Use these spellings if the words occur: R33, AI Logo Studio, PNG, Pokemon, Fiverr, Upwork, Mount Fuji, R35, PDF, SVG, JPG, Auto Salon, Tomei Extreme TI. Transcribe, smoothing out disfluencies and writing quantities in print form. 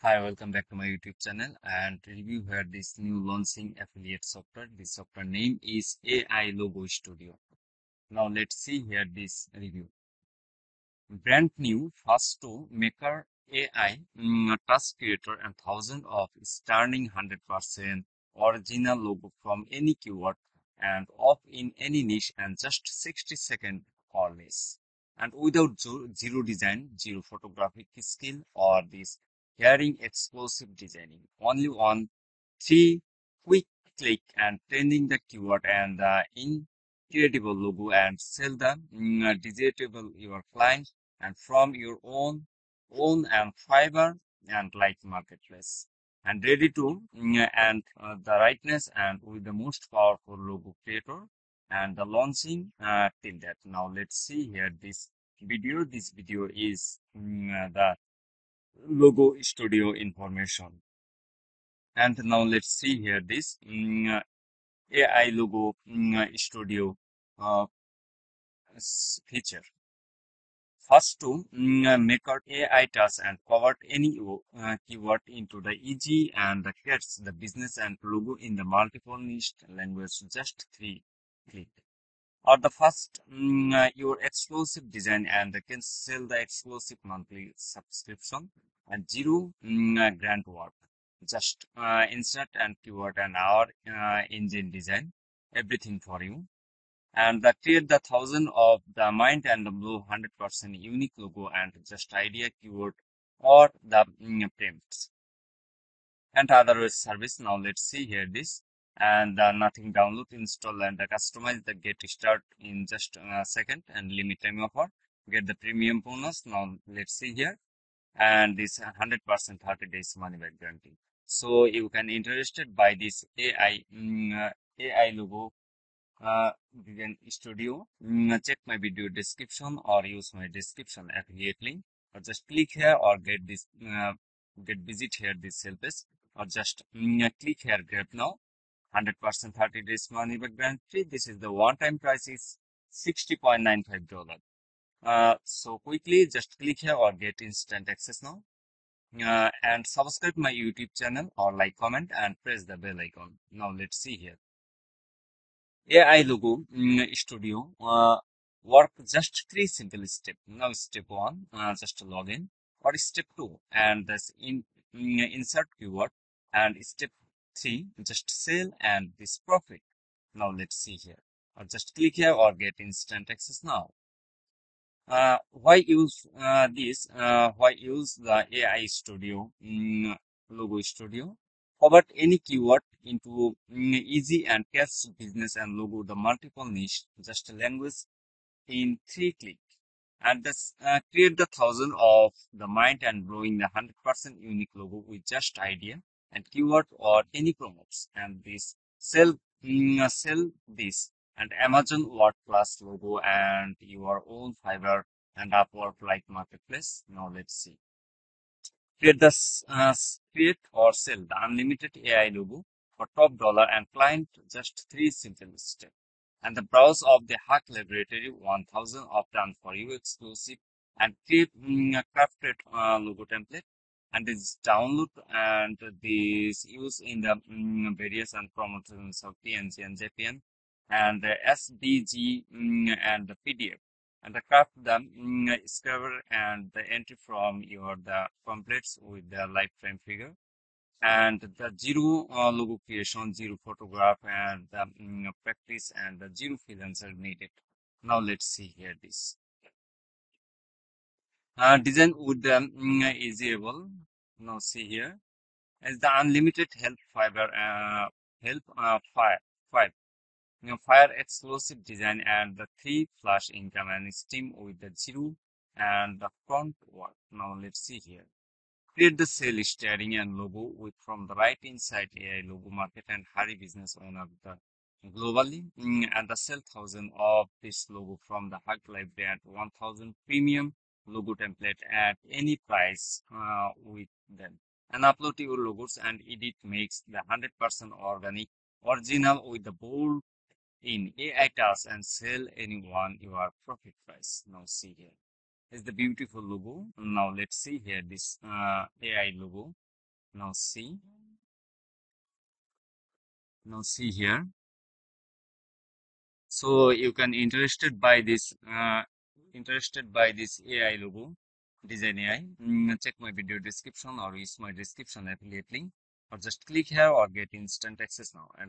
Hi, welcome back to my YouTube channel and review here this new launching affiliate software. This software name is AI Logo Studio. Now let's see here this review. Brand new, first to maker AI, task creator and thousands of stunning 100% original logo from any keyword and off in any niche and just 60 seconds or less. And without zero design, zero photographic skill or this hearing explosive designing, only on 3 quick click and trending the keyword and the incredible logo and sell the desirable your client and from your own and Fiverr and like marketplace and ready to the rightness and with the most powerful logo creator and the launching till that. Now let's see here this video. This video is the Logo Studio information. And now let's see here this AI Logo Studio feature. First to make our AI task and convert any keyword into the easy and creates the business and logo in the multiple niche language just 3 click. Or the first, your explosive design and can sell the explosive monthly subscription and $0 grand work. Just insert and keyword and our engine design, everything for you. And create the thousand of the mind and the blue 100% unique logo and just idea keyword or the premise and other service. Now let's see here this. And nothing download, install and customize the get start in just a second and limit time offer, get the premium bonus. Now let's see here and this 100% 30 days money back guarantee. So you can interested by this AI Logo Studio. Check my video description or use my description affiliate link or just click here or get this visit here this helpers or just click here grab now. 100% 30 days money back guarantee. This is the one-time price is $60.95. So quickly just click here or get instant access now. And subscribe my YouTube channel or like, comment and press the bell icon. Now let's see here. AI Logo Studio work just 3 simple steps. Now step 1, just log in, or step 2 and this insert keyword, and step 3, just sell and this profit. Now let's see here or just click here or get instant access now. Why use the AI Studio Logo Studio? Convert any keyword into easy and cash business and logo the multiple niche just language in 3 click and this create the thousand of the mind and growing the 100% unique logo with just idea and keyword or any promotes and this sell this and Amazon WordPress logo and your own Fiverr and Upwork like marketplace. Now let's see. Create the create or sell the unlimited AI logo for $top and client just 3 simple steps. And the browse of the Hack Laboratory 1000 of them for you exclusive and create crafted logo template. And this download and this use in the various and promotions of PNG and JPG and SVG and the PDF and the craft them discover and the entry from your the templates with the lifetime figure and the $0 logo creation, $0 photograph and the practice and the $0 freelancer needed. Now let's see here this. Design with the is able. Now see here as the unlimited help Fiverr help fire explosive design and the 3 flash income and steam with the $0 and the front work. Now let's see here. Create the sale steering and logo with from the right inside AI logo market and hurry business owner the globally and the sell 1000 of this logo from the Hack Library at 1000 premium logo template at any price with them and upload your logos and edit makes the 100% organic original with the bold in AI tasks and sell anyone your profit price. Now see here is the beautiful logo. Now let's see here this AI logo Now see here. So you can interested by this AI logo design AI. Check my video description or use my description affiliate link, or just click here or get instant access now. And